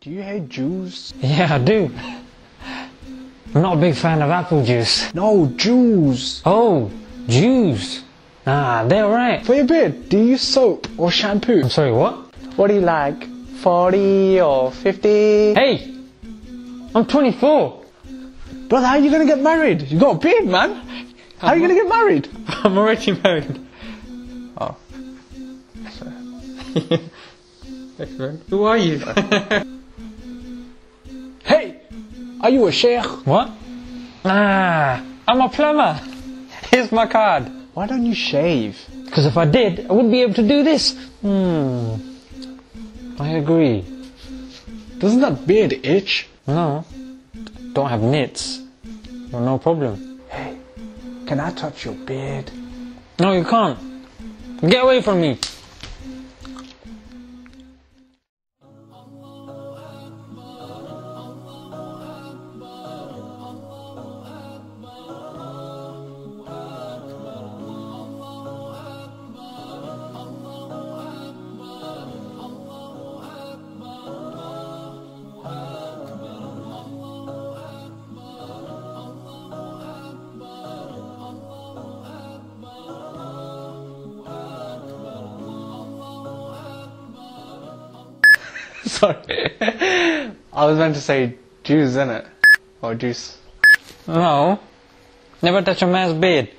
Do you hate juice? Yeah, I do. I'm not a big fan of apple juice. No, juice. Oh, juice. Ah, they're right. For your beard, do you use soap or shampoo? I'm sorry, what? What do you like? 40 or 50? Hey! I'm 24! Brother, how are you gonna get married? You got a beard, man! How are you gonna get married? I'm already married. Oh. Who are you? Hey! Are you a sheikh? What? Ah, I'm a plumber. Here's my card. Why don't you shave? Because if I did, I wouldn't be able to do this. I agree. Doesn't that beard itch? No. Don't have nits. Well, no problem. Hey, can I touch your beard? No, you can't. Get away from me. Sorry, I was meant to say juice, innit? Or juice. No. Never touch a man's beard.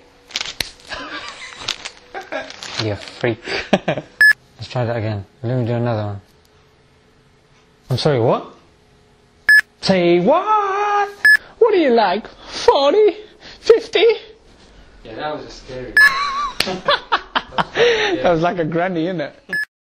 You freak. Let's try that again. Let me do another one. I'm sorry, what? Say what? What do you like? 40? 50? Yeah, that was a scary. That was like a granny, innit?